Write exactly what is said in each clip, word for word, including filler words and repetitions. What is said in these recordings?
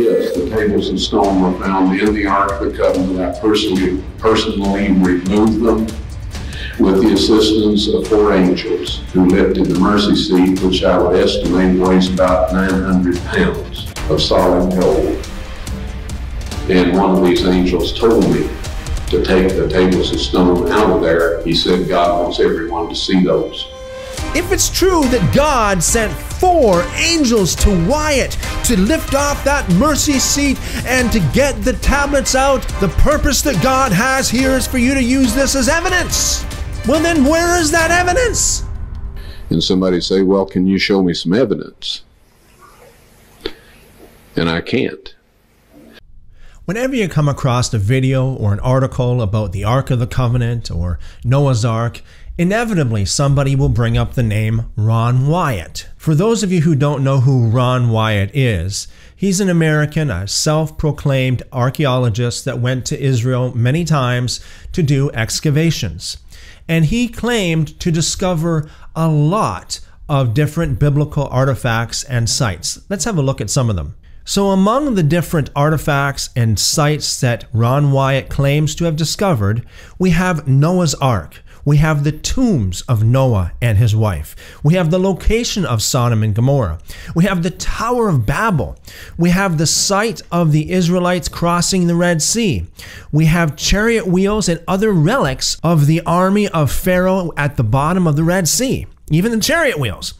gifts, the tables and stone, were found in the Ark of the Covenant. I personally, personally removed them with the assistance of four angels who lifted the mercy seat, which I would estimate weighs about nine hundred pounds of solid gold. And one of these angels told me to take the tables of stone out of there. He said God wants everyone to see those. If it's true that God sent four angels to Wyatt to lift off that mercy seat and to get the tablets out, the purpose that God has here is for you to use this as evidence. Well, then where is that evidence? And somebody say, well, can you show me some evidence? And I can't. Whenever you come across a video or an article about the Ark of the Covenant or Noah's Ark, inevitably somebody will bring up the name Ron Wyatt. For those of you who don't know who Ron Wyatt is, he's an American, a self-proclaimed archaeologist that went to Israel many times to do excavations. And he claimed to discover a lot of different biblical artifacts and sites. Let's have a look at some of them. So among the different artifacts and sites that Ron Wyatt claims to have discovered, we have Noah's Ark. We have the tombs of Noah and his wife. We have the location of Sodom and Gomorrah. We have the Tower of Babel. We have the site of the Israelites crossing the Red Sea. We have chariot wheels and other relics of the army of Pharaoh at the bottom of the Red Sea, even the chariot wheels.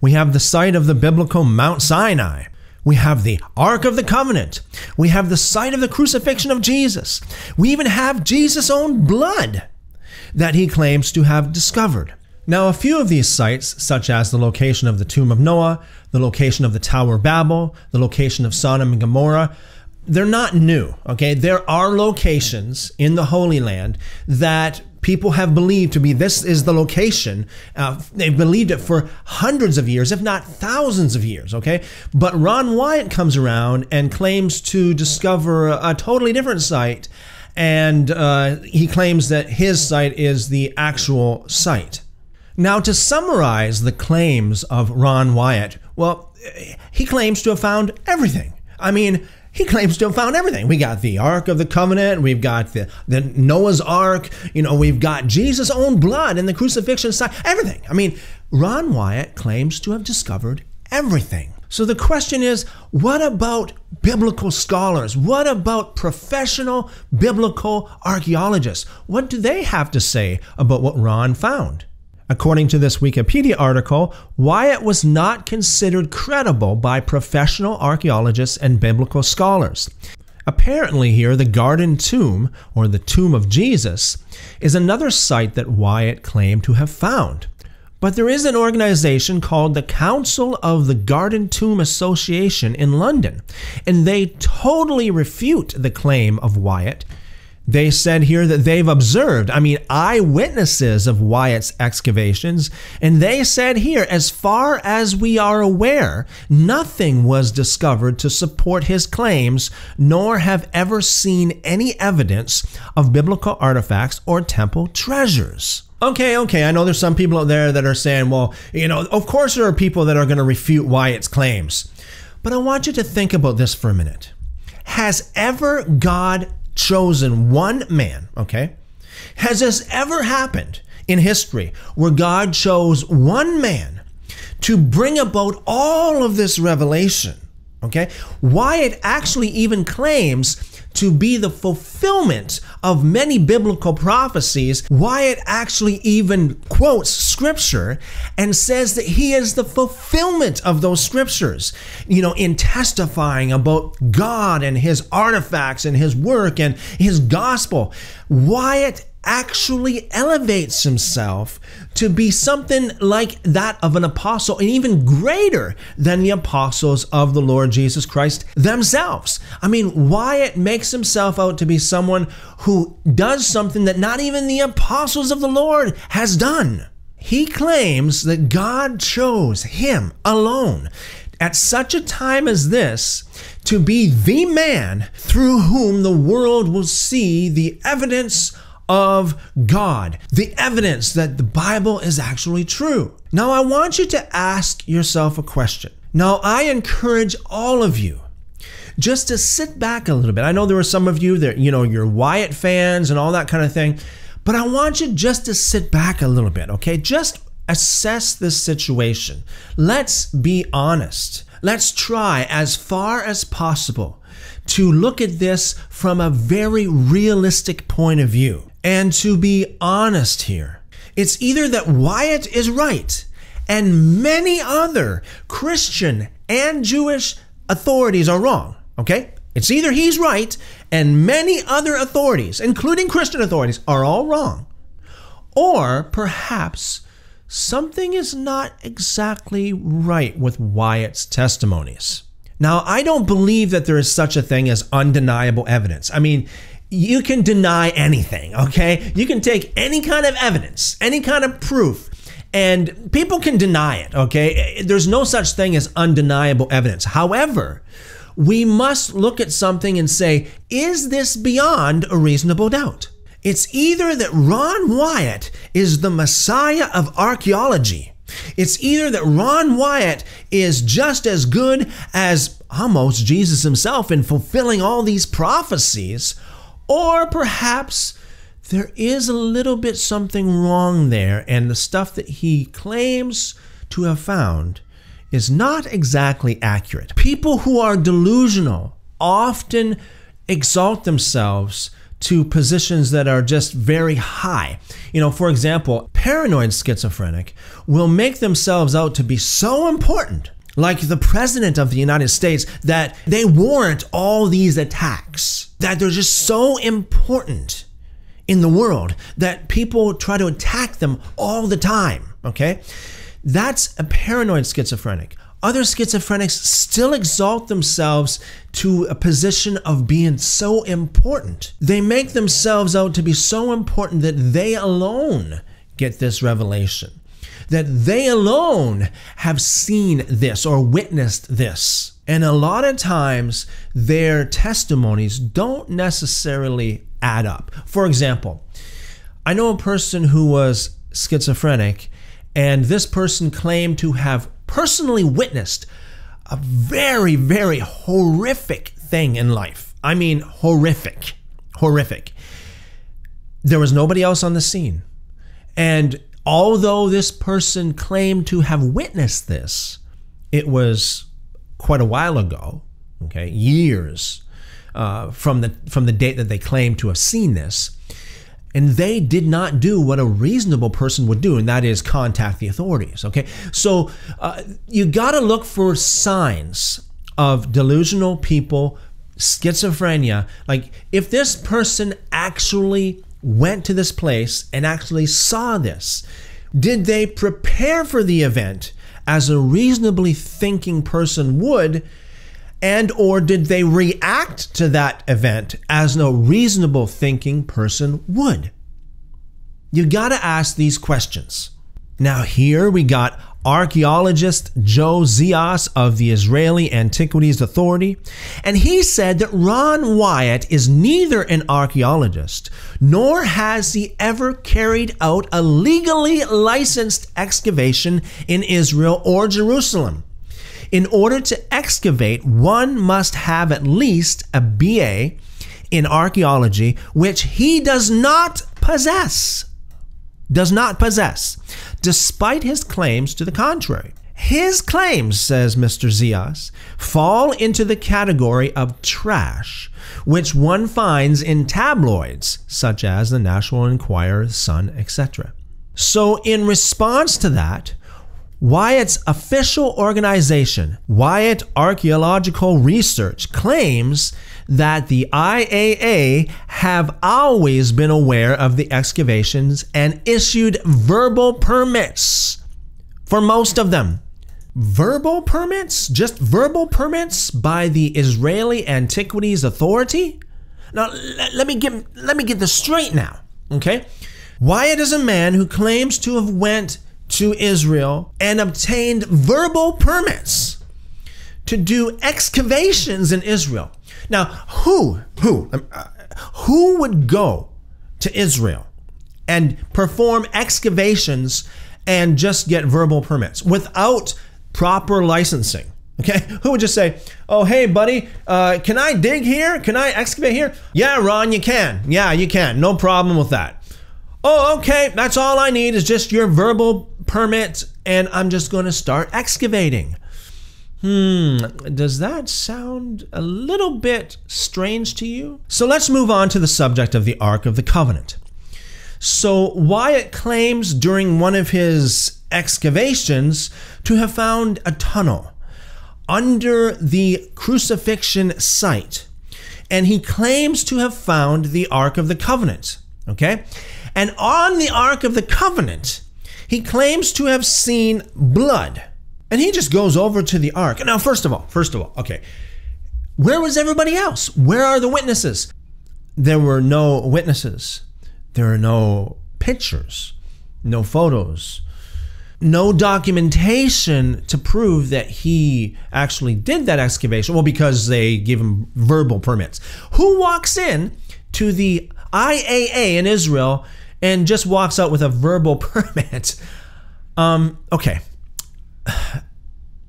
We have the site of the biblical Mount Sinai. We have the Ark of the Covenant. We have the site of the crucifixion of Jesus. We even have Jesus' own blood that he claims to have discovered. Now, a few of these sites, such as the location of the tomb of Noah, the location of the Tower of Babel, the location of Sodom and Gomorrah, they're not new, okay? There are locations in the Holy Land that people have believed to be, this is the location. Uh, they've believed it for hundreds of years, if not thousands of years, okay? But Ron Wyatt comes around and claims to discover a, a totally different site, and uh, he claims that his site is the actual site. Now, to summarize the claims of Ron Wyatt, well, he claims to have found everything. I mean, he claims to have found everything. We got the Ark of the Covenant, we've got the, the Noah's Ark, you know, we've got Jesus' own blood and the crucifixion site, everything. I mean, Ron Wyatt claims to have discovered everything. So the question is, what about biblical scholars? What about professional biblical archaeologists? What do they have to say about what Ron found? According to this Wikipedia article, Wyatt was not considered credible by professional archaeologists and biblical scholars. Apparently here, the Garden Tomb, or the Tomb of Jesus, is another site that Wyatt claimed to have found. But there is an organization called the Council of the Garden Tomb Association in London, and they totally refute the claim of Wyatt. They said here that they've observed, I mean, eyewitnesses of Wyatt's excavations, and they said here, as far as we are aware, nothing was discovered to support his claims, nor have ever seen any evidence of biblical artifacts or temple treasures. Okay, okay, I know there's some people out there that are saying, well, you know, of course there are people that are going to refute Wyatt's claims. But I want you to think about this for a minute. Has ever God chosen one man, okay? Has this ever happened in history where God chose one man to bring about all of this revelation, okay? Wyatt actually even claims to be the fulfillment of many biblical prophecies. Wyatt actually even quotes scripture and says that he is the fulfillment of those scriptures, you know, in testifying about God and his artifacts and his work and his gospel. Wyatt actually elevates himself to be something like that of an apostle, and even greater than the apostles of the Lord Jesus Christ themselves. I mean, Wyatt makes himself out to be someone who does something that not even the apostles of the Lord has done. He claims that God chose him alone at such a time as this to be the man through whom the world will see the evidence of God, the evidence that the Bible is actually true. Now, I want you to ask yourself a question. Now, I encourage all of you just to sit back a little bit. I know there were some of you that, you know, you're Wyatt fans and all that kind of thing, but I want you just to sit back a little bit, okay? Just assess this situation. Let's be honest. Let's try as far as possible to look at this from a very realistic point of view and to be honest here. It's either that Wyatt is right and many other Christian and Jewish authorities are wrong, okay? It's either he's right and many other authorities, including Christian authorities, are all wrong. Or perhaps something is not exactly right with Wyatt's testimonies. Now, I don't believe that there is such a thing as undeniable evidence. I mean, you can deny anything, okay? You can take any kind of evidence, any kind of proof, and people can deny it, okay? There's no such thing as undeniable evidence. However, we must look at something and say, is this beyond a reasonable doubt? It's either that Ron Wyatt is the Messiah of archaeology. It's either that Ron Wyatt is just as good as almost Jesus himself in fulfilling all these prophecies, or perhaps there is a little bit something wrong there, and the stuff that he claims to have found is not exactly accurate. People who are delusional often exalt themselves to positions that are just very high. You know, for example, paranoid schizophrenic will make themselves out to be so important, like the president of the United States, that they warrant all these attacks, that they're just so important in the world that people try to attack them all the time, okay? That's a paranoid schizophrenic. Other schizophrenics still exalt themselves to a position of being so important. They make themselves out to be so important that they alone get this revelation, that they alone have seen this or witnessed this. And a lot of times, their testimonies don't necessarily add up. For example, I know a person who was schizophrenic, and this person claimed to have personally witnessed a very, very horrific thing in life. I mean, horrific, horrific. There was nobody else on the scene. And although this person claimed to have witnessed this, it was quite a while ago, okay, years uh, from the, from the date that they claimed to have seen this. And they did not do what a reasonable person would do, and that is contact the authorities, okay? So uh, you gotta look for signs of delusional people, schizophrenia. Like, if this person actually went to this place and actually saw this, did they prepare for the event as a reasonably thinking person would? And or did they react to that event as no reasonable thinking person would? You gotta ask these questions. Now here we got archaeologist Joe Zias of the Israeli Antiquities Authority, and he said that Ron Wyatt is neither an archaeologist nor has he ever carried out a legally licensed excavation in Israel or Jerusalem. In order to excavate, one must have at least a B A in archaeology, which he does not possess. Does not possess, despite his claims to the contrary. His claims, says Mister Zias, fall into the category of trash, which one finds in tabloids, such as the National Enquirer, Sun, et cetera. So in response to that, Wyatt's official organization, Wyatt Archaeological Research, claims that the I A A have always been aware of the excavations and issued verbal permits for most of them. Verbal permits? Just verbal permits by the Israeli Antiquities Authority? Now, let me get, let me get this straight now, okay? Wyatt is a man who claims to have went to Israel and obtained verbal permits to do excavations in Israel. Now, who, who, who would go to Israel and perform excavations and just get verbal permits without proper licensing? Okay, who would just say, oh, hey, buddy, uh, can I dig here? Can I excavate here? Yeah, Ron, you can. Yeah, you can. No problem with that. Oh, okay, that's all I need is just your verbal permit, and I'm just going to start excavating. Hmm, does that sound a little bit strange to you? So let's move on to the subject of the Ark of the Covenant. So Wyatt claims during one of his excavations to have found a tunnel under the crucifixion site, and he claims to have found the Ark of the Covenant, okay? And on the Ark of the Covenant, he claims to have seen blood, and he just goes over to the Ark. Now, first of all, first of all, okay, where was everybody else? Where are the witnesses? There were no witnesses. There are no pictures, no photos, no documentation to prove that he actually did that excavation. Well, because they give him verbal permits. Who walks in to the I A A in Israel and just walks out with a verbal permit? Um, okay.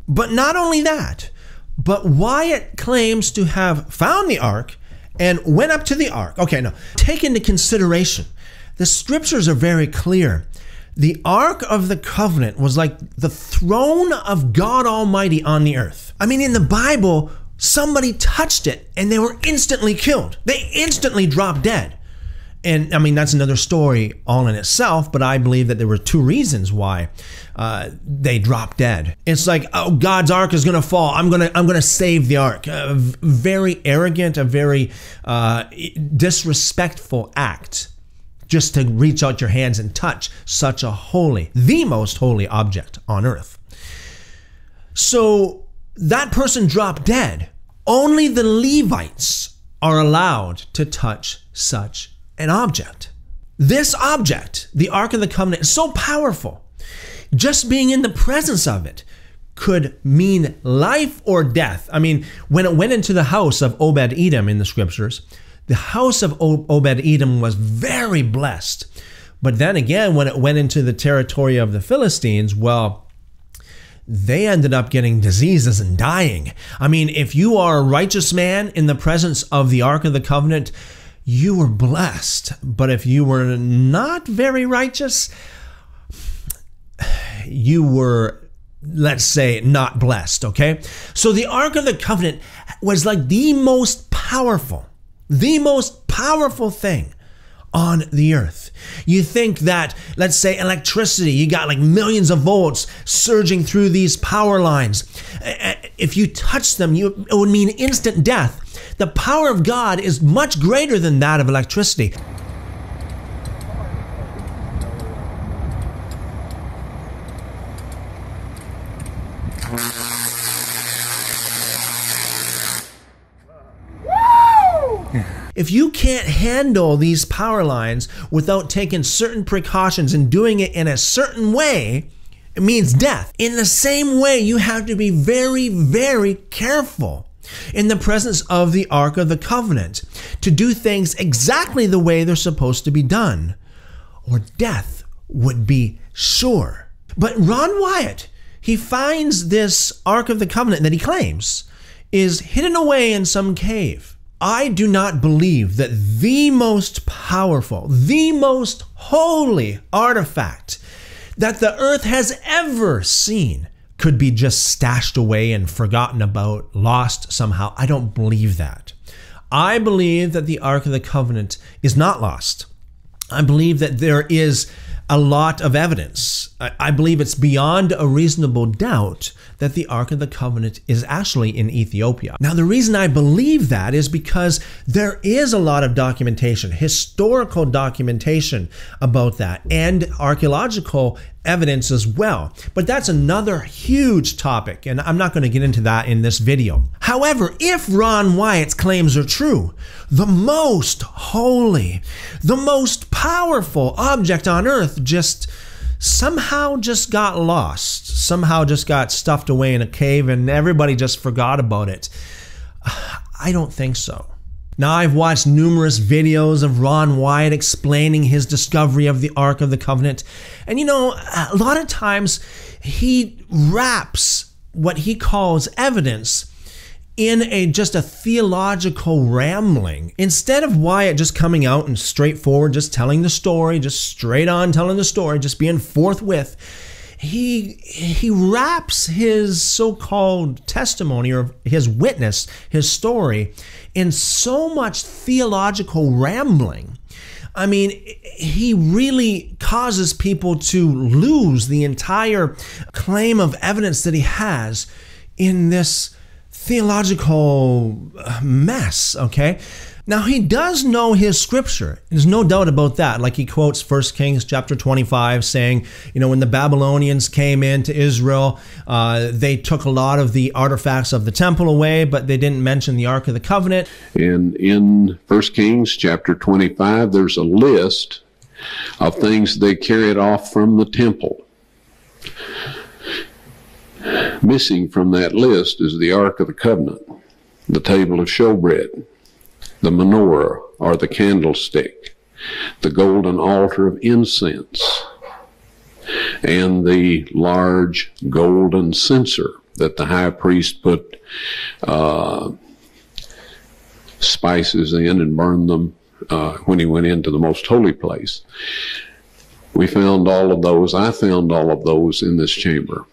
But not only that, but Wyatt claims to have found the Ark and went up to the Ark. Okay, now, take into consideration, the scriptures are very clear. The Ark of the Covenant was like the throne of God Almighty on the earth. I mean, in the Bible, somebody touched it and they were instantly killed. They instantly dropped dead. And I mean, that's another story all in itself, but I believe that there were two reasons why uh, they dropped dead. It's like, oh, God's Ark is gonna fall. I'm gonna, I'm gonna save the Ark. A very arrogant, a very uh, disrespectful act. Just to reach out your hands and touch such a holy, the most holy object on earth. So that person dropped dead. Only the Levites are allowed to touch such an object. This object, the Ark of the Covenant, is so powerful. Just being in the presence of it could mean life or death. I mean, when it went into the house of Obed-Edom in the scriptures, the house of Obed-Edom was very blessed. But then again, when it went into the territory of the Philistines, well, they ended up getting diseases and dying. I mean, if you are a righteous man in the presence of the Ark of the Covenant, you were blessed. But if you were not very righteous, you were, let's say, not blessed, okay? So the Ark of the Covenant was like the most powerful The most powerful thing on the earth. You think that, let's say, electricity, you got like millions of volts surging through these power lines. If you touch them, you, it would mean instant death. The power of God is much greater than that of electricity. If you can't handle these power lines without taking certain precautions and doing it in a certain way, it means death. In the same way, you have to be very, very careful in the presence of the Ark of the Covenant to do things exactly the way they're supposed to be done, or death would be sure. But Ron Wyatt, he finds this Ark of the Covenant that he claims is hidden away in some cave. I do not believe that the most powerful, the most holy artifact that the earth has ever seen could be just stashed away and forgotten about, lost somehow. I don't believe that. I believe that the Ark of the Covenant is not lost. I believe that there is a lot of evidence. I believe it's beyond a reasonable doubt that the Ark of the Covenant is actually in Ethiopia. Now, the reason I believe that is because there is a lot of documentation, historical documentation about that, and archaeological evidence as well. But that's another huge topic, and I'm not going to get into that in this video. However, if Ron Wyatt's claims are true, the most holy, the most powerful object on earth just somehow just got lost, somehow just got stuffed away in a cave and everybody just forgot about it. I don't think so. Now, I've watched numerous videos of Ron Wyatt explaining his discovery of the Ark of the Covenant. And you know, a lot of times he wraps what he calls evidence in a just a theological rambling. Instead of Wyatt just coming out and straightforward, just telling the story, just straight on telling the story, just being forthwith, he he wraps his so-called testimony or his witness, his story, in so much theological rambling. I mean, he really causes people to lose the entire claim of evidence that he has in this theological mess, okay? Now, he does know his scripture. There's no doubt about that. Like he quotes First Kings chapter twenty-five saying, you know, when the Babylonians came into Israel, uh, they took a lot of the artifacts of the temple away, but they didn't mention the Ark of the Covenant. And in First Kings chapter twenty-five, there's a list of things they carried off from the temple. Missing from that list is the Ark of the Covenant, the table of showbread, the menorah or the candlestick, the golden altar of incense, and the large golden censer that the high priest put uh, spices in and burned them uh, when he went into the most holy place. We found all of those. I found all of those in this chamber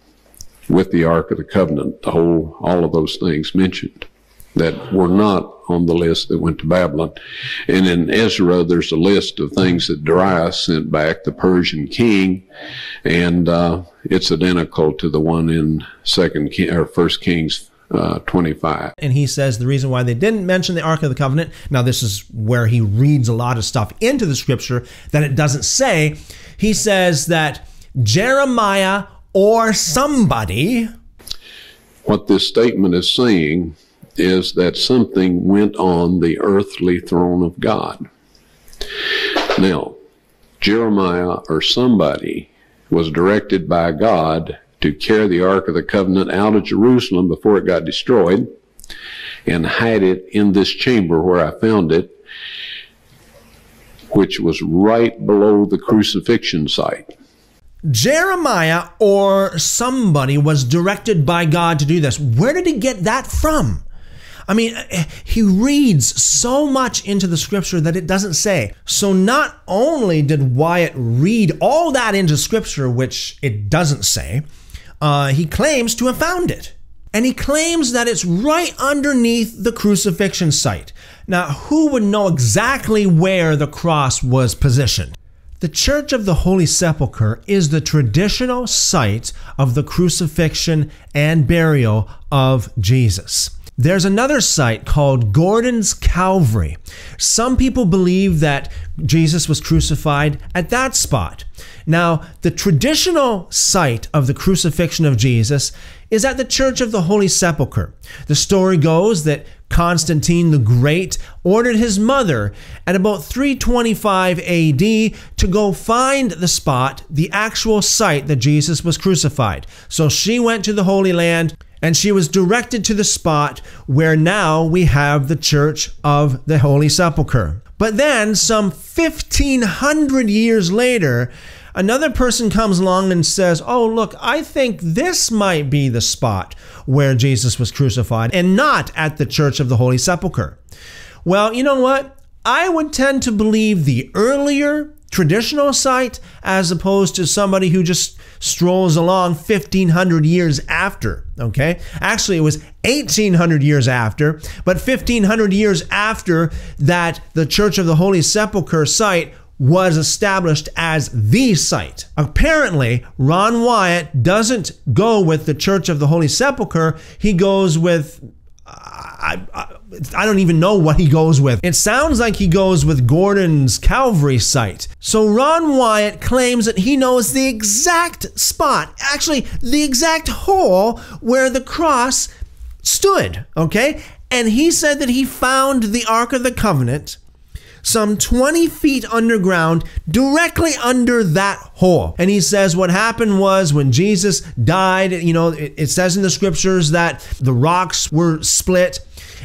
with the Ark of the Covenant, the whole, all of those things mentioned that were not on the list that went to Babylon. And in Ezra, there's a list of things that Darius sent back, the Persian king, and uh, it's identical to the one in Second or First Kings uh, twenty-five. And he says the reason why they didn't mention the Ark of the Covenant, now this is where he reads a lot of stuff into the scripture that it doesn't say. He says that Jeremiah or somebody. What this statement is saying is that something went on the earthly throne of God. Now, Jeremiah or somebody was directed by God to carry the Ark of the Covenant out of Jerusalem before it got destroyed and hide it in this chamber where I found it, which was right below the crucifixion site. Jeremiah or somebody was directed by God to do this. Where did he get that from? I mean, he reads so much into the scripture that it doesn't say. So not only did Wyatt read all that into scripture, which it doesn't say, uh, he claims to have found it. And he claims that it's right underneath the crucifixion site. Now, who would know exactly where the cross was positioned? The Church of the Holy Sepulchre is the traditional site of the crucifixion and burial of Jesus. There's another site called Gordon's Calvary. Some people believe that Jesus was crucified at that spot. Now, the traditional site of the crucifixion of Jesus is at the Church of the Holy Sepulchre. The story goes that Constantine the Great ordered his mother at about three twenty-five A D to go find the spot, the actual site that Jesus was crucified. So she went to the Holy Land and she was directed to the spot where now we have the Church of the Holy Sepulchre. But then some fifteen hundred years later, another person comes along and says, oh, look, I think this might be the spot where Jesus was crucified and not at the Church of the Holy Sepulchre. Well, you know what? I would tend to believe the earlier traditional site as opposed to somebody who just strolls along fifteen hundred years after, okay? Actually, it was eighteen hundred years after, but fifteen hundred years after that the Church of the Holy Sepulchre site was established as the site. Apparently, Ron Wyatt doesn't go with the Church of the Holy Sepulchre. He goes with, I, I, I don't even know what he goes with. It sounds like he goes with Gordon's Calvary site. So Ron Wyatt claims that he knows the exact spot, actually the exact hole where the cross stood, okay? And he said that he found the Ark of the Covenant some twenty feet underground, directly under that hole. And he says what happened was when Jesus died, you know, it, it says in the scriptures that the rocks were split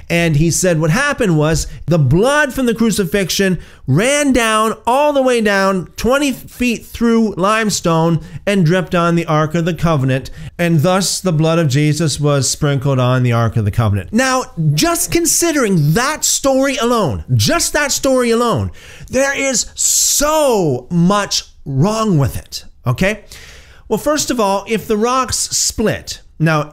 And he said what happened was the blood from the crucifixion ran down all the way down twenty feet through limestone and dripped on the Ark of the Covenant, and thus the blood of Jesus was sprinkled on the Ark of the Covenant. Now, just considering that story alone, just that story alone, there is so much wrong with it, okay? Well, first of all, if the rocks split, now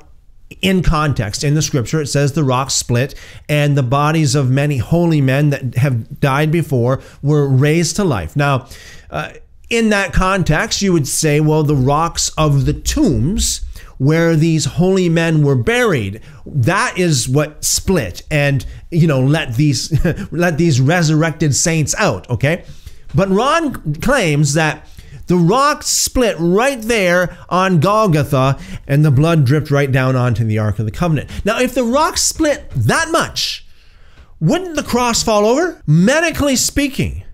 in context, in the scripture, it says the rocks split and the bodies of many holy men that have died before were raised to life. Now, uh, in that context, you would say, well, the rocks of the tombs where these holy men were buried, that is what split and, you know, let these, let these resurrected saints out, okay? But Ron claims that the rock split right there on Golgotha, and the blood dripped right down onto the Ark of the Covenant. Now, if the rock split that much, wouldn't the cross fall over? Medically speaking,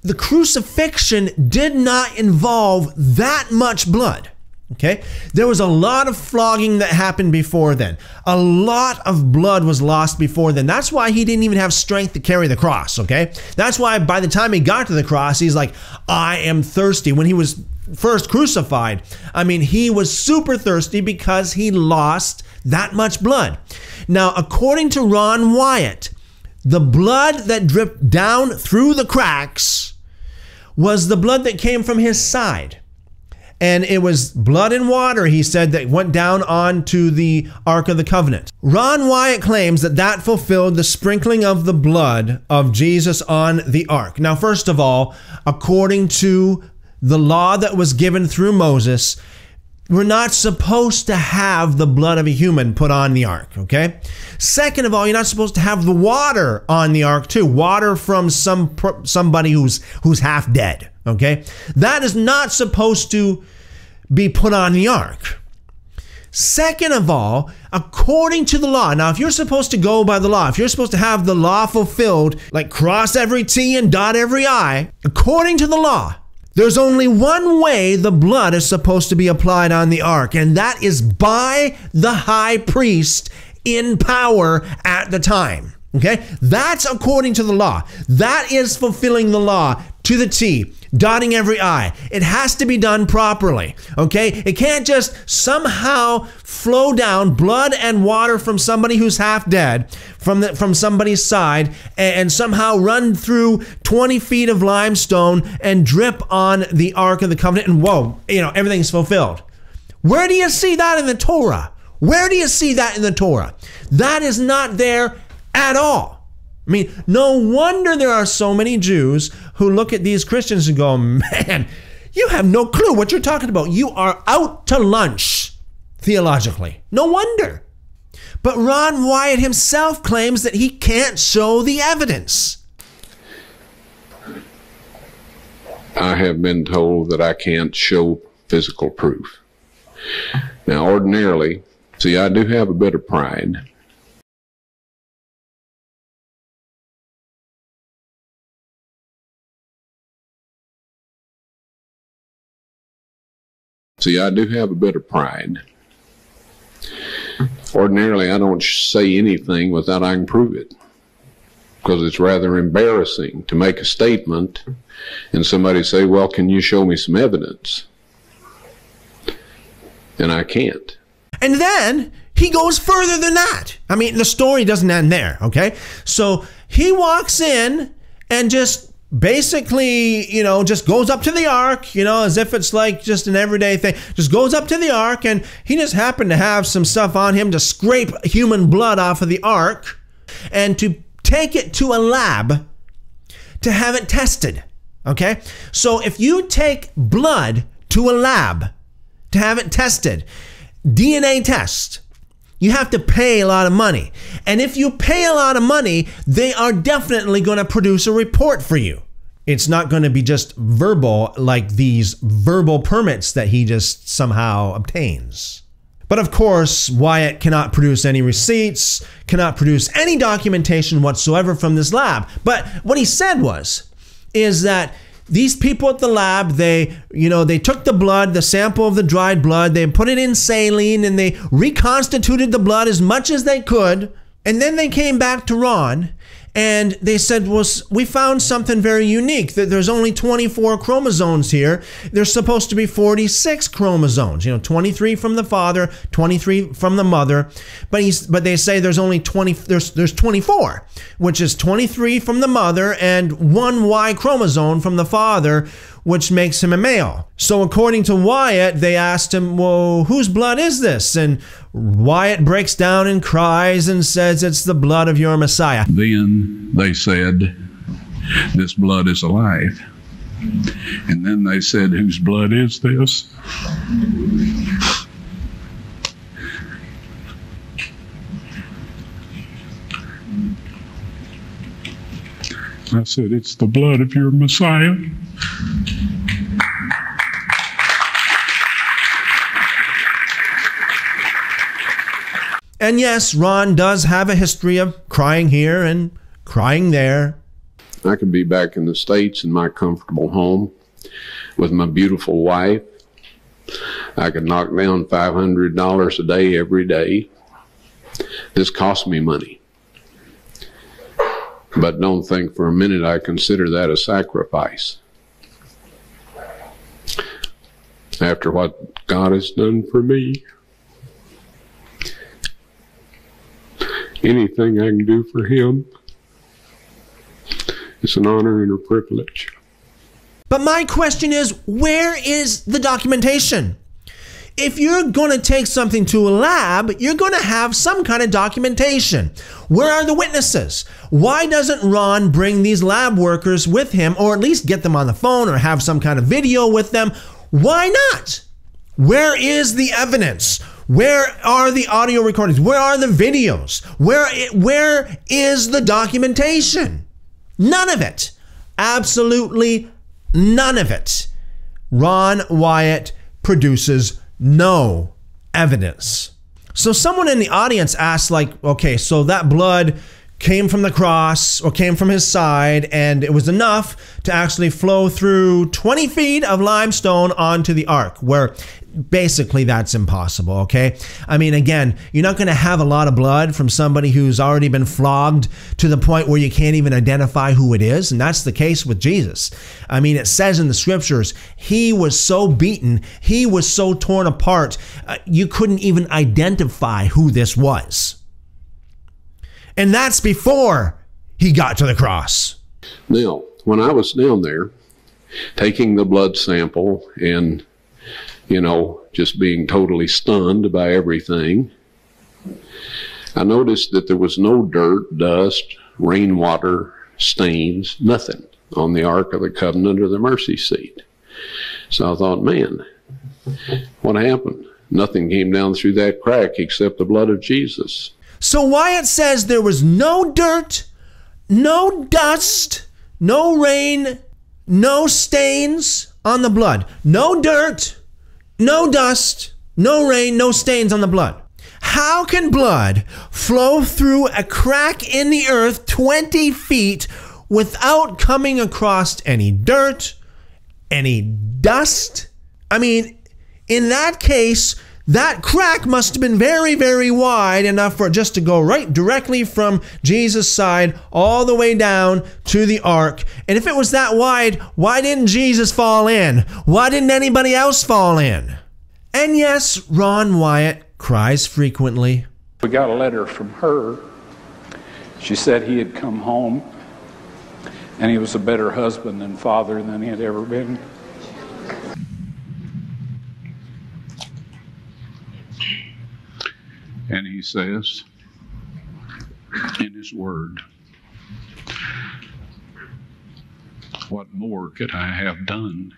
the crucifixion did not involve that much blood. Okay? There was a lot of flogging that happened before then. A lot of blood was lost before then. That's why he didn't even have strength to carry the cross, okay? That's why by the time he got to the cross, he's like, I am thirsty. When he was first crucified, I mean, he was super thirsty because he lost that much blood. Now, according to Ron Wyatt, the blood that dripped down through the cracks was the blood that came from his side. And it was blood and water, he said, that went down onto the Ark of the Covenant. Ron Wyatt claims that that fulfilled the sprinkling of the blood of Jesus on the Ark. Now, first of all, according to the law that was given through Moses, we're not supposed to have the blood of a human put on the Ark, okay? Second of all, you're not supposed to have the water on the Ark too. Water from some somebody who's who's half dead, okay? That is not supposed to be put on the Ark. Second of all, according to the law, now if you're supposed to go by the law, if you're supposed to have the law fulfilled, like cross every T and dot every I, according to the law, there's only one way the blood is supposed to be applied on the Ark, and that is by the high priest in power at the time, okay? That's according to the law. That is fulfilling the law to the T, dotting every I. It has to be done properly, okay? It can't just somehow flow down blood and water from somebody who's half dead, from the, from somebody's side, and, and somehow run through twenty feet of limestone and drip on the Ark of the Covenant, and whoa, you know, everything's fulfilled. Where do you see that in the Torah? Where do you see that in the Torah? That is not there at all. I mean, no wonder there are so many Jews who look at these Christians and go, man, you have no clue what you're talking about. You are out to lunch, theologically. No wonder. But Ron Wyatt himself claims that he can't show the evidence. I have been told that I can't show physical proof. Now, ordinarily, see, I do have a bit of pride. See, I do have a bit of pride. Ordinarily, I don't say anything without I can prove it, because it's rather embarrassing to make a statement and somebody say, well, can you show me some evidence? And I can't. And then he goes further than that. I mean, the story doesn't end there, okay? So he walks in and just basically, you know, just goes up to the Ark, you know, as if it's like just an everyday thing. Just goes up to the Ark, and he just happened to have some stuff on him to scrape human blood off of the Ark and to take it to a lab to have it tested, okay? So if you take blood to a lab to have it tested, D N A test, you have to pay a lot of money. And if you pay a lot of money, they are definitely going to produce a report for you. It's not going to be just verbal, like these verbal permits that he just somehow obtains. But of course, Wyatt cannot produce any receipts, cannot produce any documentation whatsoever from this lab. But what he said was, is that these people at the lab, they, you know, they took the blood, the sample of the dried blood, they put it in saline, and they reconstituted the blood as much as they could, And then they came back to Ron and they said, well, we found something very unique, that there's only twenty-four chromosomes here. There's supposed to be forty-six chromosomes, you know, twenty-three from the father, twenty-three from the mother. But he's, but they say there's only twenty, there's, there's twenty-four, which is twenty-three from the mother and one Y chromosome from the father, which makes him a male. So according to Wyatt, they asked him, well, whose blood is this? And Wyatt breaks down and cries and says, it's the blood of your Messiah. Then they said, this blood is alive. And then they said, whose blood is this? I said, it's the blood of your Messiah. And yes, Ron does have a history of crying here and crying there. I could be back in the States in my comfortable home with my beautiful wife. I could knock down five hundred dollars a day every day. This cost me money. But don't think for a minute I consider that a sacrifice. After what God has done for me, anything I can do for him, it's an honor and a privilege. But my question is, where is the documentation? If you're going to take something to a lab, you're going to have some kind of documentation. Where are the witnesses? Why doesn't Ron bring these lab workers with him, or at least get them on the phone or have some kind of video with them? Why not? Where is the evidence? Where are the audio recordings? Where are the videos? Where, where is the documentation? None of it. Absolutely none of it. Ron Wyatt produces no evidence. So someone in the audience asked, like, okay, so that blood came from the cross or came from his side, and it was enough to actually flow through twenty feet of limestone onto the ark, where basically that's impossible, okay? I mean, again, you're not going to have a lot of blood from somebody who's already been flogged to the point where you can't even identify who it is, and that's the case with Jesus. I mean, it says in the scriptures, he was so beaten, he was so torn apart, uh, you couldn't even identify who this was. And that's before he got to the cross. Now, when I was down there, taking the blood sample and, you know, just being totally stunned by everything, I noticed that there was no dirt, dust, rainwater, stains, nothing on the Ark of the Covenant or the mercy seat. So I thought, man, what happened? Nothing came down through that crack except the blood of Jesus. So Wyatt says there was no dirt, no dust, no rain, no stains on the blood. No dirt, no dust, no rain, no stains on the blood. How can blood flow through a crack in the earth twenty feet without coming across any dirt, any dust? I mean, in that case, that crack must have been very, very wide, enough for it just to go right directly from Jesus' side all the way down to the ark. And if it was that wide, why didn't Jesus fall in? Why didn't anybody else fall in? And yes, Ron Wyatt cries frequently. We got a letter from her. She said he had come home and he was a better husband and father than he had ever been. And he says in his word, what more could I have done?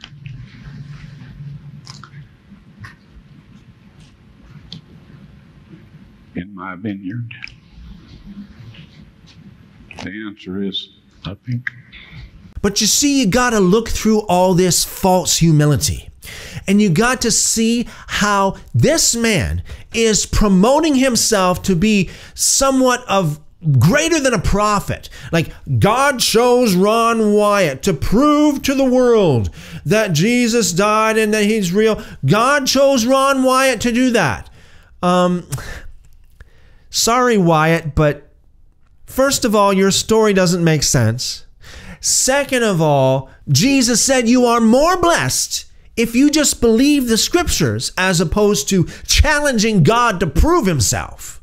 In my vineyard, the answer is nothing. But you see, you got to look through all this false humility. And you got to see how this man is promoting himself to be somewhat of greater than a prophet. Like, God chose Ron Wyatt to prove to the world that Jesus died and that he's real. God chose Ron Wyatt to do that. Um, sorry, Wyatt, but First of all, your story doesn't make sense. Second of all, Jesus said you are more blessed if you just believe the scriptures as opposed to challenging God to prove himself.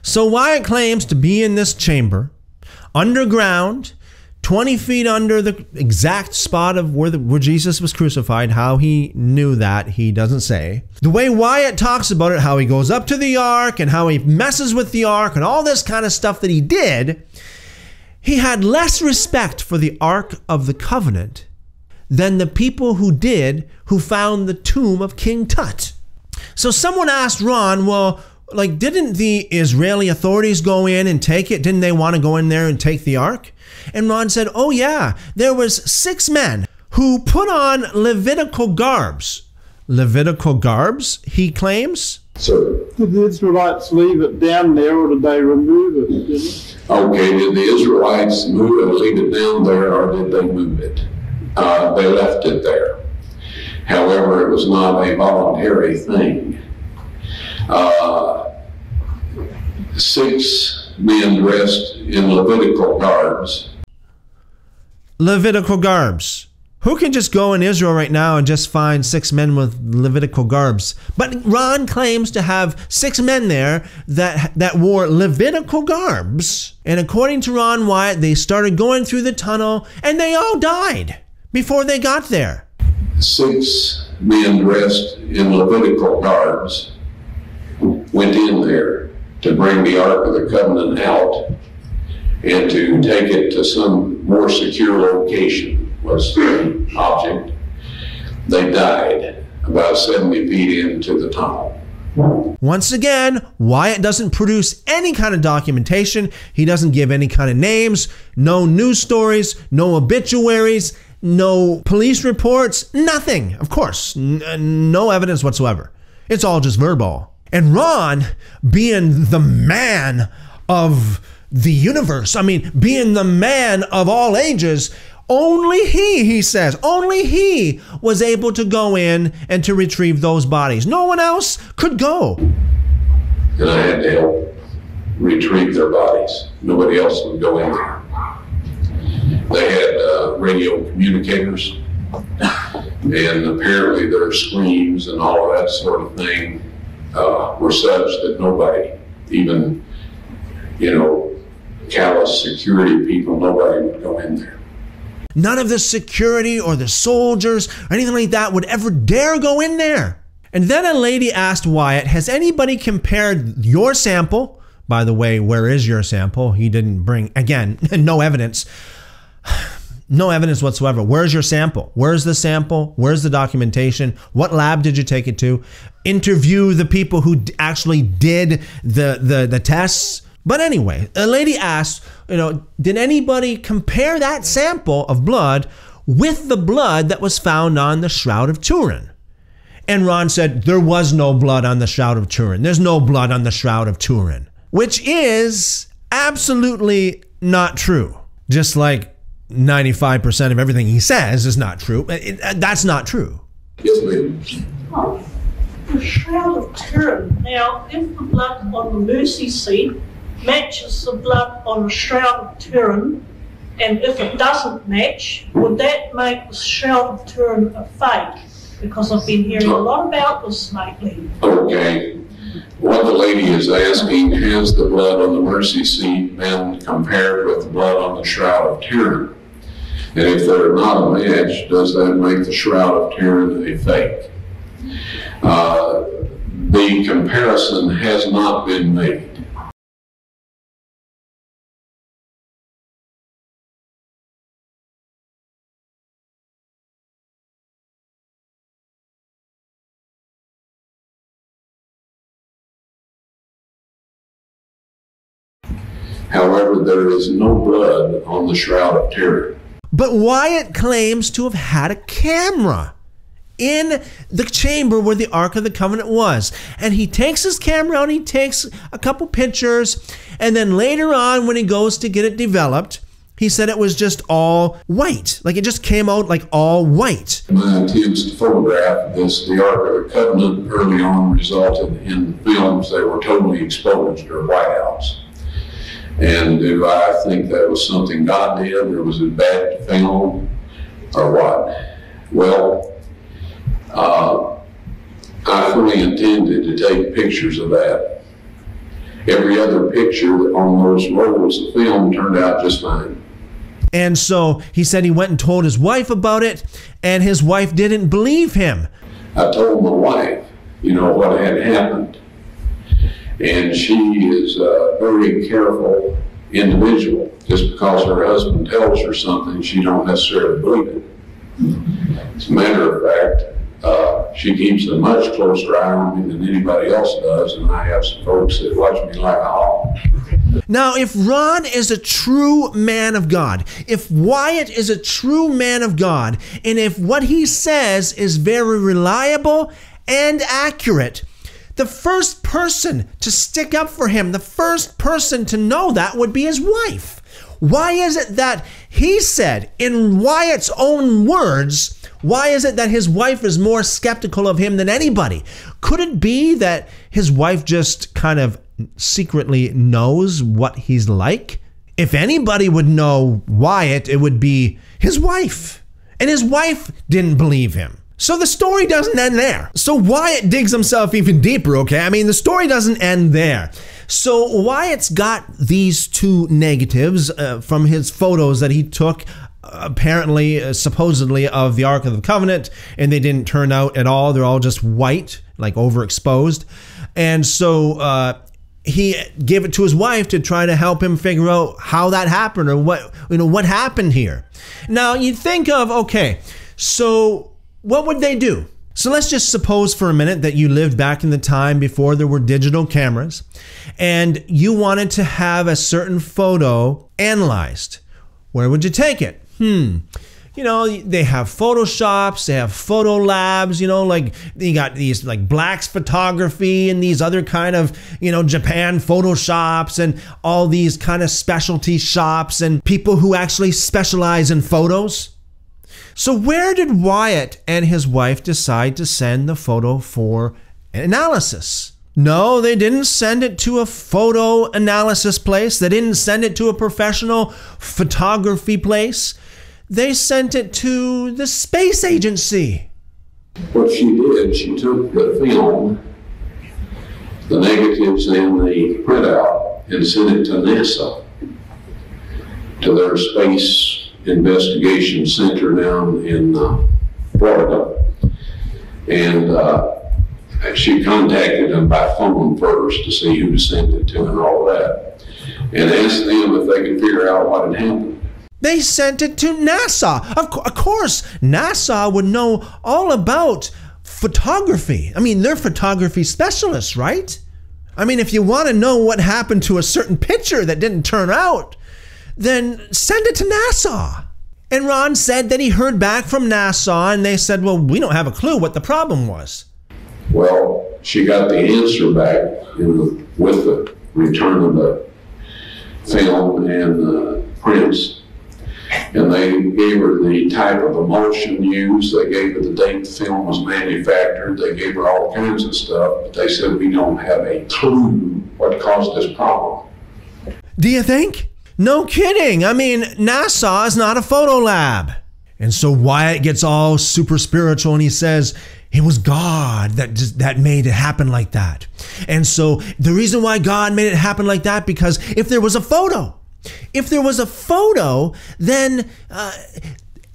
So Wyatt claims to be in this chamber, underground, twenty feet under the exact spot of where, the, where Jesus was crucified. How he knew that, he doesn't say. The way Wyatt talks about it, how he goes up to the ark and how he messes with the ark and all this kind of stuff that he did, he had less respect for the Ark of the Covenant than the people who did, who found the tomb of King Tut. So someone asked Ron, well, like, didn't the Israeli authorities go in and take it? Didn't they want to go in there and take the ark? And Ron said, oh yeah, there was six men who put on Levitical garbs. Levitical garbs, he claims? So did the Israelites leave it down there, or did they remove it? Did it? Okay, did the Israelites move it, leave it down there, or did they move it? Uh, they left it there. However, it was not a voluntary thing. Uh, six men dressed in Levitical garbs. Levitical garbs. Who can just go in Israel right now and just find six men with Levitical garbs? But Ron claims to have six men there that, that wore Levitical garbs. And according to Ron Wyatt, they started going through the tunnel and they all died before they got there. Six men dressed in Levitical garbs went in there to bring the Ark of the Covenant out and to take it to some more secure location was the object. They died about seventy feet into the tunnel. Once again, Wyatt doesn't produce any kind of documentation. He doesn't give any kind of names, no news stories, no obituaries, no police reports, nothing. Of course, n- no evidence whatsoever. It's all just verbal. And Ron, being the man of the universe, I mean, being the man of all ages, only he, he says, only he was able to go in and to retrieve those bodies. No one else could go. And I had to help retrieve their bodies. Nobody else would go in there. They had uh, radio communicators, and apparently their screams and all of that sort of thing Uh, were such that nobody, even, you know, callous security people, nobody would go in there. None of the security or the soldiers or anything like that would ever dare go in there. And then a lady asked Wyatt, has anybody compared your sample? By the way, where is your sample? He didn't bring, again, no evidence. No evidence whatsoever. Where's your sample? Where's the sample? Where's the documentation? What lab did you take it to? Interview the people who actually did the, the, the tests. But anyway, a lady asked, you know, did anybody compare that sample of blood with the blood that was found on the Shroud of Turin? And Ron said, there was no blood on the Shroud of Turin. There's no blood on the Shroud of Turin, which is absolutely not true. Just like ninety-five percent of everything he says is not true. It, it, that's not true. Yes, ma'am. Oh, the Shroud of Turin. Now, if the blood on the mercy seat matches the blood on the Shroud of Turin, and if it doesn't match, would that make the Shroud of Turin a fake? Because I've been hearing a lot about this lately. Okay. What the lady is asking, has the blood on the mercy seat been compared with the blood on the Shroud of Turin? And if they're not a match, does that make the Shroud of Turin a fake? Uh, the comparison has not been made. However, there is no blood on the Shroud of Turin. But Wyatt claims to have had a camera in the chamber where the Ark of the Covenant was. And he takes his camera out, he takes a couple pictures, and then later on when he goes to get it developed, he said it was just all white. Like it just came out like all white. My attempts to photograph this, the Ark of the Covenant, early on resulted in films that were totally exposed or whiteouts. And do I think that was something God did, or was it bad film, or what? Well, uh, I fully intended to take pictures of that. Every other picture on those rolls of film turned out just fine. And so he said he went and told his wife about it, and his wife didn't believe him. I told my wife, you know, what had happened. And she is a very careful individual. Just because her husband tells her something, she don't necessarily believe it. As a matter of fact, uh, she keeps a much closer eye on me than anybody else does, and I have some folks that watch me like a hawk. Now, if Ron is a true man of God, if Wyatt is a true man of God, and if what he says is very reliable and accurate, the first person to stick up for him, the first person to know that would be his wife. Why is it that he said, in Wyatt's own words, why is it that his wife is more skeptical of him than anybody? Could it be that his wife just kind of secretly knows what he's like? If anybody would know Wyatt, it would be his wife. And his wife didn't believe him. So the story doesn't end there. So Wyatt digs himself even deeper, okay? I mean, the story doesn't end there. So Wyatt's got these two negatives uh, from his photos that he took, apparently, uh, supposedly, of the Ark of the Covenant, and they didn't turn out at all. They're all just white, like overexposed. And so uh, he gave it to his wife to try to help him figure out how that happened, or what, you know, what happened here. Now, you think of, okay, so what would they do? So let's just suppose for a minute that you lived back in the time before there were digital cameras, and you wanted to have a certain photo analyzed. Where would you take it? Hmm. You know, they have Photoshops, they have photo labs, you know, like you got these like Black's Photography and these other kind of, you know, Japan Photoshops and all these kind of specialty shops and people who actually specialize in photos. So where did Wyatt and his wife decide to send the photo for analysis? No, they didn't send it to a photo analysis place. They didn't send it to a professional photography place. They sent it to the space agency. What she did, she took the film, the negatives and the printout, and sent it to NASA, to their space investigation center down in uh, Florida, and uh, she contacted them by phone first to see who to send it to and all that, and asked them if they could figure out what had happened. They sent it to NASA. Of, co of course, NASA would know all about photography. I mean, they're photography specialists, right? I mean, if you want to know what happened to a certain picture that didn't turn out, then send it to NASA. And Ron said that he heard back from NASA, and they said, well, we don't have a clue what the problem was. Well, she got the answer back in the, with the return of the film and the prints. And they gave her the type of emulsion used. They gave her the date the film was manufactured. They gave her all kinds of stuff. But they said, we don't have a clue what caused this problem. Do you think? No kidding. I mean, NASA is not a photo lab. And so Wyatt gets all super spiritual and he says, it was God that just, that made it happen like that. And so the reason why God made it happen like that, because if there was a photo, if there was a photo, then uh,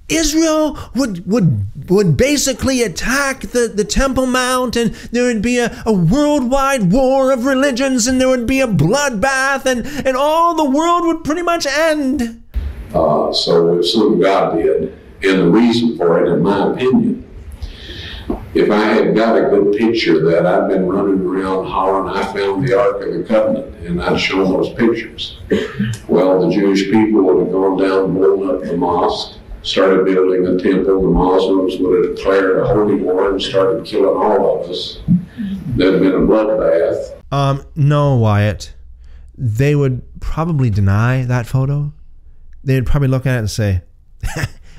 Israel would, would, would basically attack the, the Temple Mount, and there would be a, a worldwide war of religions, and there would be a bloodbath, and, and all the world would pretty much end. Uh, so it's something God did, and the reason for it, in my opinion, if I had got a good picture of that, I'd been running around hollering, I found the Ark of the Covenant, and I'd show those pictures. Well, the Jewish people would have gone down and blown up the mosque, started building a temple. The Muslims would have declared a holy war and started killing all of us. There'd have been a bloodbath. Um, no, Wyatt. They would probably deny that photo. They'd probably look at it and say,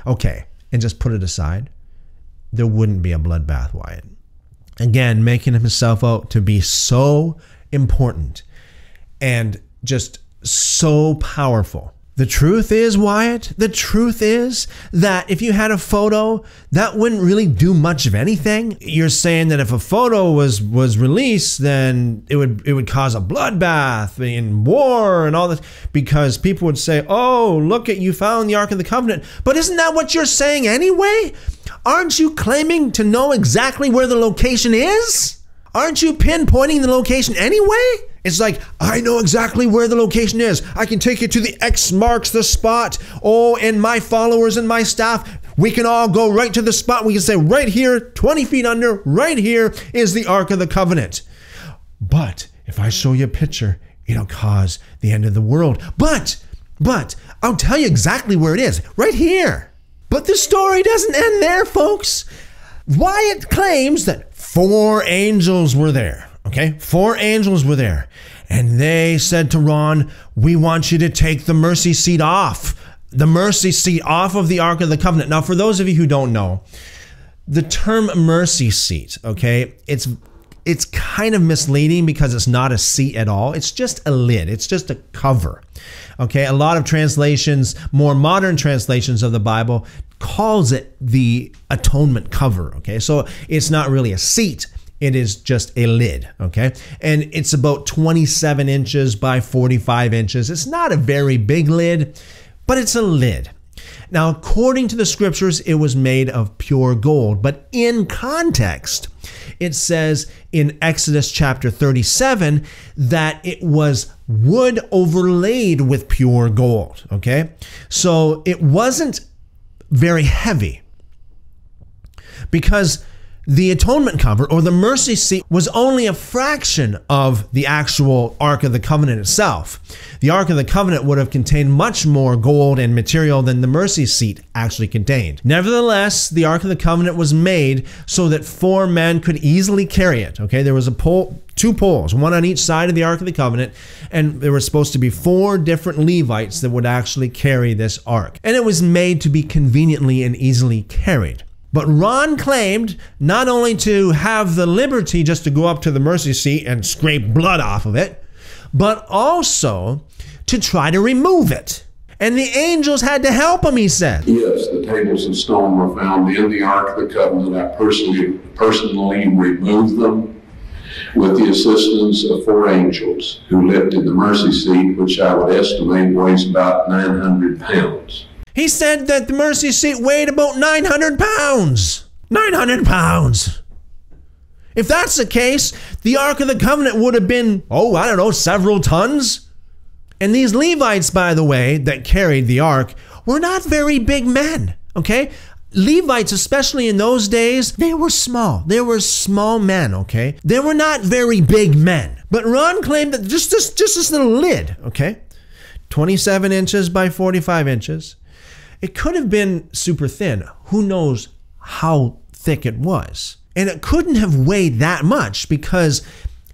okay, and just put it aside. There wouldn't be a bloodbath, Wyatt. Again, making himself out to be so important and just so powerful. The truth is, Wyatt, the truth is that if you had a photo, that wouldn't really do much of anything. You're saying that if a photo was was released, then it would it would cause a bloodbath and war and all this, because people would say, "Oh, look at you found the Ark of the Covenant." But isn't that what you're saying anyway? Aren't you claiming to know exactly where the location is? Aren't you pinpointing the location anyway? It's like, I know exactly where the location is. I can take you to the X marks the spot. Oh, and my followers and my staff, we can all go right to the spot. We can say right here, twenty feet under, right here is the Ark of the Covenant. But if I show you a picture, it'll cause the end of the world. But, but, I'll tell you exactly where it is, right here. But the story doesn't end there, folks. Wyatt claims that four angels were there. Okay, four angels were there, and they said to Ron, we want you to take the mercy seat off, the mercy seat off of the Ark of the Covenant. Now, for those of you who don't know, the term mercy seat, okay, it's it's kind of misleading because it's not a seat at all. It's just a lid. It's just a cover. Okay, a lot of translations, more modern translations of the Bible, calls it the atonement cover. Okay, so it's not really a seat. It is just a lid, okay? And it's about twenty-seven inches by forty-five inches. It's not a very big lid, but it's a lid. Now, according to the scriptures, it was made of pure gold. But in context, it says in Exodus chapter thirty-seven that it was wood overlaid with pure gold, okay? So it wasn't very heavy, because the atonement cover, or the mercy seat, was only a fraction of the actual Ark of the Covenant itself. The Ark of the Covenant would have contained much more gold and material than the mercy seat actually contained. Nevertheless, the Ark of the Covenant was made so that four men could easily carry it. Okay, there was a pole, two poles, one on each side of the Ark of the Covenant, and there were supposed to be four different Levites that would actually carry this Ark. And it was made to be conveniently and easily carried. But Ron claimed not only to have the liberty just to go up to the mercy seat and scrape blood off of it, but also to try to remove it. And the angels had to help him, he said. Yes, the tables of stone were found in the Ark of the Covenant. I personally, personally removed them with the assistance of four angels who lifted the mercy seat, which I would estimate weighs about nine hundred pounds. He said that the mercy seat weighed about nine hundred pounds. nine hundred pounds. If that's the case, the Ark of the Covenant would have been, oh, I don't know, several tons. And these Levites, by the way, that carried the Ark were not very big men, okay? Levites, especially in those days, they were small. They were small men, okay? They were not very big men. But Ron claimed that just this, just this little lid, okay? twenty-seven inches by forty-five inches. It could have been super thin. Who knows how thick it was? And it couldn't have weighed that much, because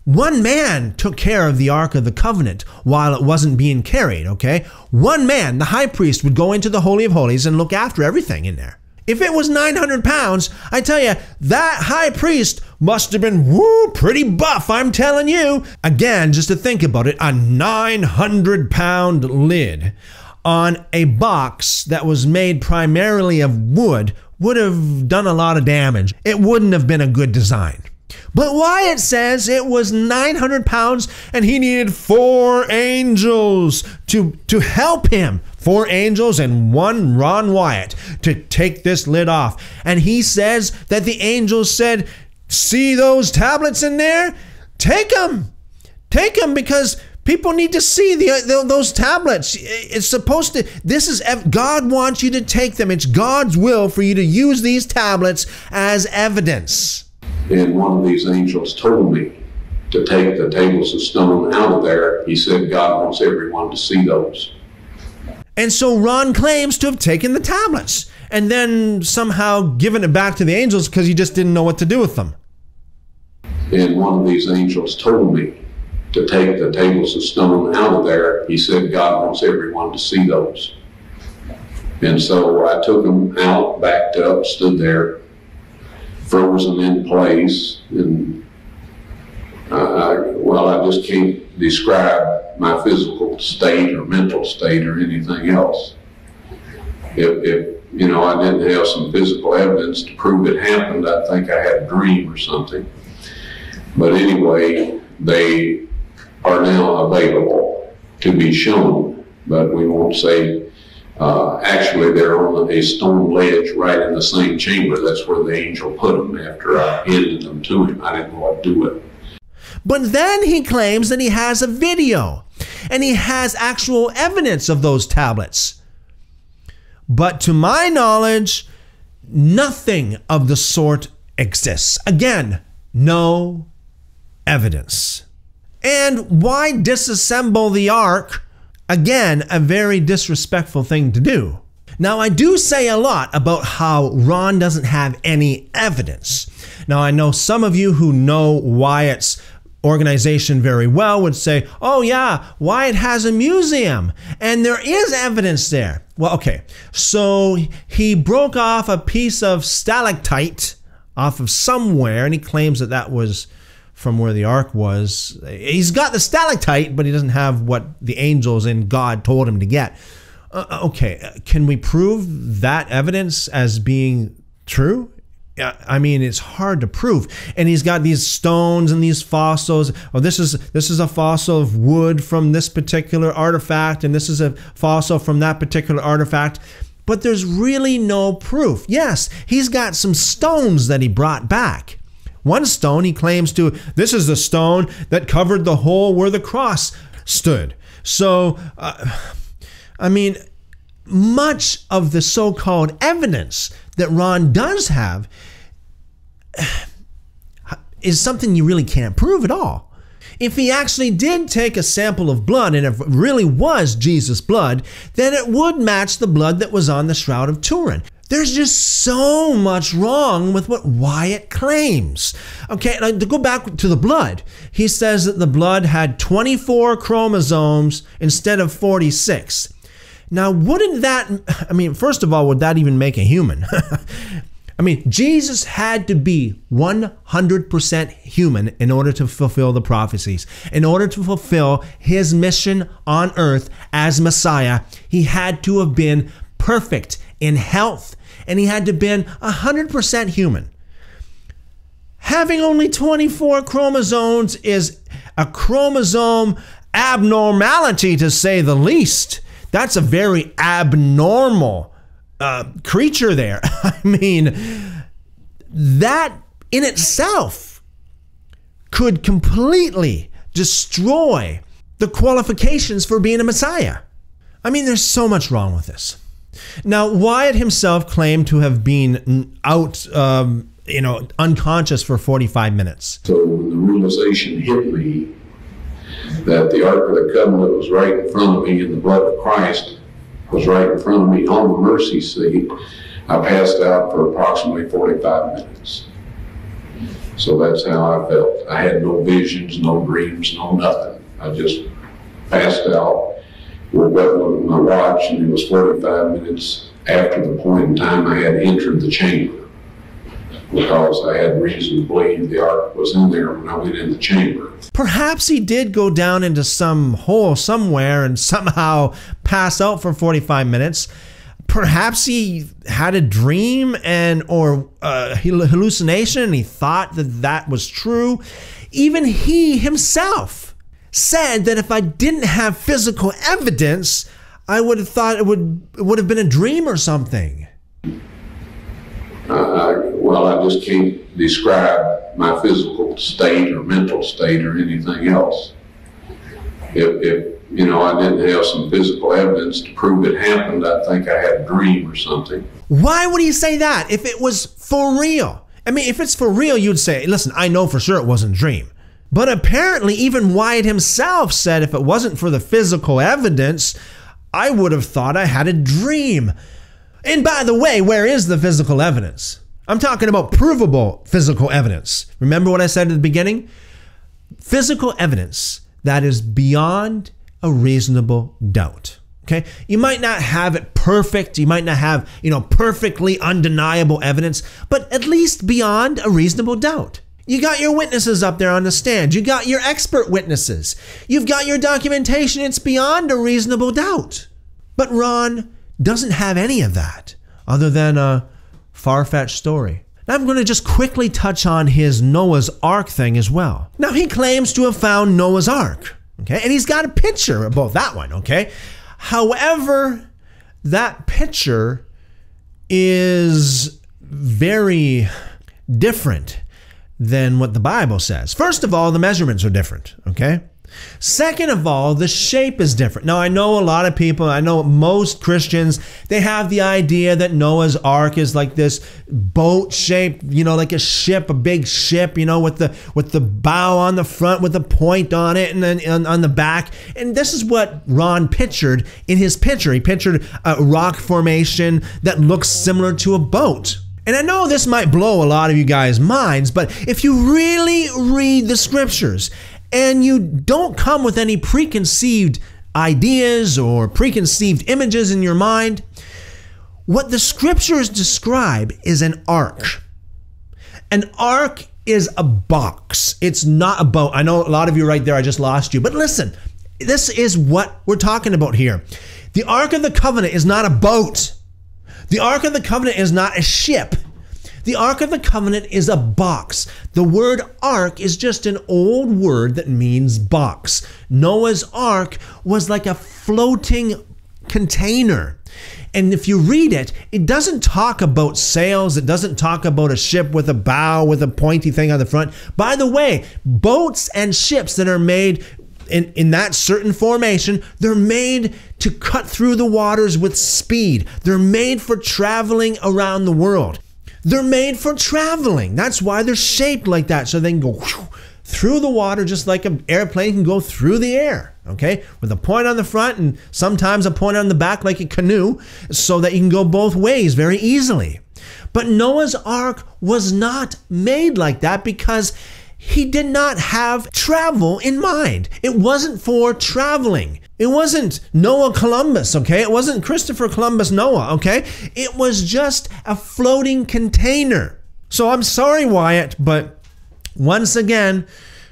one man took care of the Ark of the Covenant while it wasn't being carried, okay? One man, the high priest, would go into the Holy of Holies and look after everything in there. If it was nine hundred pounds, I tell you, that high priest must have been, woo, pretty buff, I'm telling you. Again, just to think about it, a nine hundred pound lid on a box that was made primarily of wood would have done a lot of damage. It wouldn't have been a good design. But Wyatt says it was nine hundred pounds and he needed four angels to, to help him. Four angels and one Ron Wyatt to take this lid off. And he says that the angels said, see those tablets in there? Take them. Take them, because people need to see the, the, those tablets. It's supposed to, this is, God wants you to take them. It's God's will for you to use these tablets as evidence. And one of these angels told me to take the tables of stone out of there. He said, God wants everyone to see those. And so Ron claims to have taken the tablets and then somehow given it back to the angels because he just didn't know what to do with them. And one of these angels told me to take the tables of stone out of there. He said, God wants everyone to see those. And so I took them out, backed up, stood there, frozen in place. And I, I, well, I just can't describe my physical physical state or mental state or anything else. If, if you know, I didn't have some physical evidence to prove it happened, I think I had a dream or something. But anyway, they are now available to be shown, but we won't say, uh, actually they're on a stone ledge right in the same chamber. That's where the angel put them after I handed them to him. I didn't know what to do with them. But then he claims that he has a video and he has actual evidence of those tablets. But to my knowledge, nothing of the sort exists. Again, no evidence. And why disassemble the ark? Again, a very disrespectful thing to do. Now, I do say a lot about how Ron doesn't have any evidence. Now, I know some of you who know Wyatt's organization very well would say, oh yeah, Wyatt has a museum and there is evidence there. Well, okay, so he broke off a piece of stalactite off of somewhere and he claims that that was from where the ark was. He's got the stalactite, but he doesn't have what the angels and God told him to get. Uh, okay, can we prove that evidence as being true? I mean, it's hard to prove. And he's got these stones and these fossils. Oh, this is this is a fossil of wood from this particular artifact, and this is a fossil from that particular artifact. But there's really no proof. Yes, he's got some stones that he brought back. One stone he claims to, this is the stone that covered the hole where the cross stood. So, uh, I mean, much of the so-called evidence that Ron does have is something you really can't prove at all. If he actually did take a sample of blood and it really was Jesus' blood, then it would match the blood that was on the Shroud of Turin. There's just so much wrong with what Wyatt claims. Okay, to go back to the blood, he says that the blood had twenty-four chromosomes instead of forty-six. Now, wouldn't that, I mean, first of all, would that even make a human? I mean, Jesus had to be one hundred percent human in order to fulfill the prophecies. In order to fulfill his mission on earth as Messiah, he had to have been perfect in health, and he had to have been one hundred percent human. Having only twenty-four chromosomes is a chromosome abnormality, to say the least. That's a very abnormal uh, creature there. I mean, that in itself could completely destroy the qualifications for being a Messiah. I mean, there's so much wrong with this. Now, Wyatt himself claimed to have been out, um, you know, unconscious for forty-five minutes. So when the realization hit me that the Ark of the Covenant was right in front of me and the blood of Christ was right in front of me on the mercy seat, I passed out for approximately forty-five minutes. So that's how I felt. I had no visions, no dreams, no nothing. I just passed out. We're weaponed with my watch, and it was forty-five minutes after the point in time I had entered the chamber, because I had reason to believe the ark was in there when I went in the chamber. Perhaps he did go down into some hole somewhere and somehow pass out for forty-five minutes. Perhaps he had a dream and or a hallucination, and he thought that that was true. Even he himself said that if I didn't have physical evidence, I would have thought it would it would have been a dream or something. Uh, I, well, I just can't describe my physical state or mental state or anything else. If, if you know, I didn't have some physical evidence to prove it happened, I think I had a dream or something. Why would he say that if it was for real? I mean, if it's for real, you'd say, listen, I know for sure it wasn't a dream. But apparently even Wyatt himself said if it wasn't for the physical evidence, I would have thought I had a dream. And by the way, where is the physical evidence? I'm talking about provable physical evidence. Remember what I said at the beginning? Physical evidence that is beyond a reasonable doubt. Okay? You might not have it perfect. You might not have, you know, perfectly undeniable evidence, but at least beyond a reasonable doubt. You got your witnesses up there on the stand. You got your expert witnesses. You've got your documentation. It's beyond a reasonable doubt. But Ron doesn't have any of that other than a far-fetched story. Now I'm going to just quickly touch on his Noah's Ark thing as well. Now he claims to have found Noah's Ark, okay? And he's got a picture about that one, okay? However, that picture is very different than what the Bible says. First of all, the measurements are different, okay? Second of all, the shape is different. Now, I know a lot of people, I know most Christians, they have the idea that Noah's Ark is like this boat shape, you know, like a ship, a big ship, you know, with the with the bow on the front, with a point on it, and then on, on the back. And this is what Ron pictured in his picture. He pictured a rock formation that looks similar to a boat. And I know this might blow a lot of you guys' minds, but if you really read the scriptures, and you don't come with any preconceived ideas or preconceived images in your mind, what the scriptures describe is an ark. An ark is a box. It's not a boat. I know a lot of you right there, I just lost you. But listen, this is what we're talking about here. The Ark of the Covenant is not a boat. The Ark of the Covenant is not a ship. The Ark of the Covenant is a box. The word ark is just an old word that means box. Noah's Ark was like a floating container. And if you read it, it doesn't talk about sails. It doesn't talk about a ship with a bow, with a pointy thing on the front. By the way, boats and ships that are made In, in that certain formation, they're made to cut through the waters with speed. They're made for traveling around the world. They're made for traveling. That's why they're shaped like that. So they can go through the water just like an airplane can go through the air, okay? With a point on the front and sometimes a point on the back like a canoe, so that you can go both ways very easily. But Noah's Ark was not made like that because he did not have travel in mind. It wasn't for traveling. It wasn't Noah Columbus, okay? It wasn't Christopher Columbus Noah, okay? It was just a floating container. So I'm sorry, Wyatt, but once again,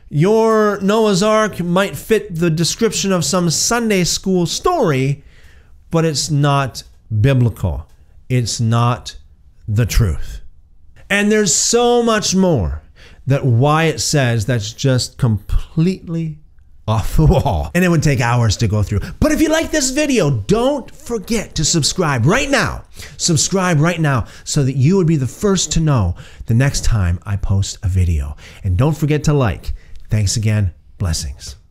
your Noah's Ark might fit the description of some Sunday school story, but it's not biblical. It's not the truth. And there's so much more that Wyatt says that's just completely off the wall. And it would take hours to go through. But if you like this video, don't forget to subscribe right now. Subscribe right now so that you would be the first to know the next time I post a video. And don't forget to like. Thanks again. Blessings.